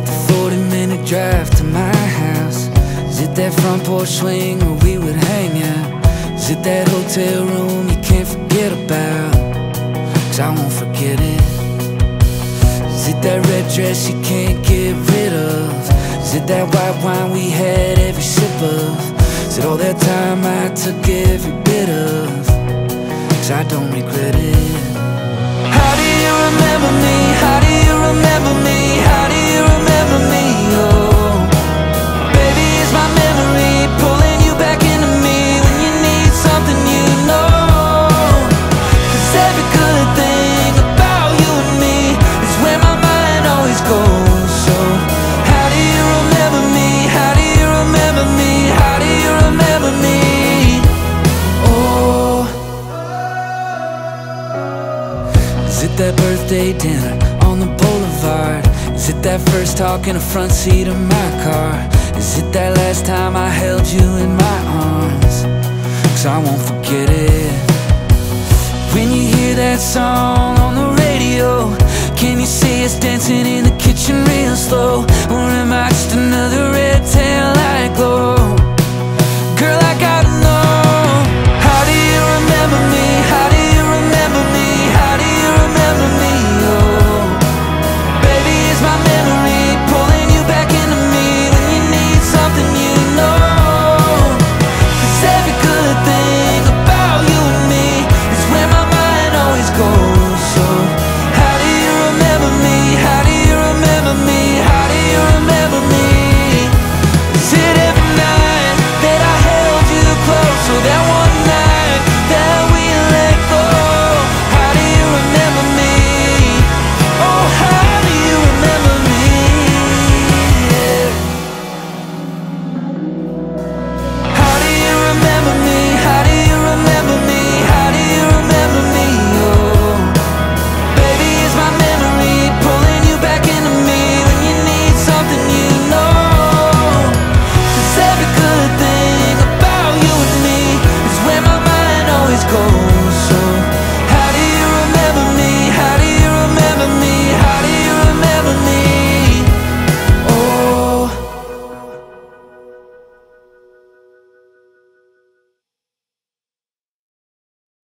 it the 40-minute drive to my house? Is it that front porch swing where we would hang out? Is it that hotel room you can't forget about? 'Cause I won't forget it. Is it that red dress you can't get rid of? Is it that white wine we had every sip of? Is it all that time I took every bit of? 'Cause I don't regret it. How do you remember me? How do you remember me? How do you remember me? Oh, baby, it's my memory pulling you back into me when you need something, you know. 'Cause every good thing about you and me is where my mind always goes. So how do you remember me? How do you remember me? How do you remember me? Oh, is it that birthday dinner on the boulevard? Is it that first talk in the front seat of my car? Is it that last time I held you in my arms? 'Cause I won't forget it. When you hear that song on the radio, can you see us dancing in the kitchen real slow? Or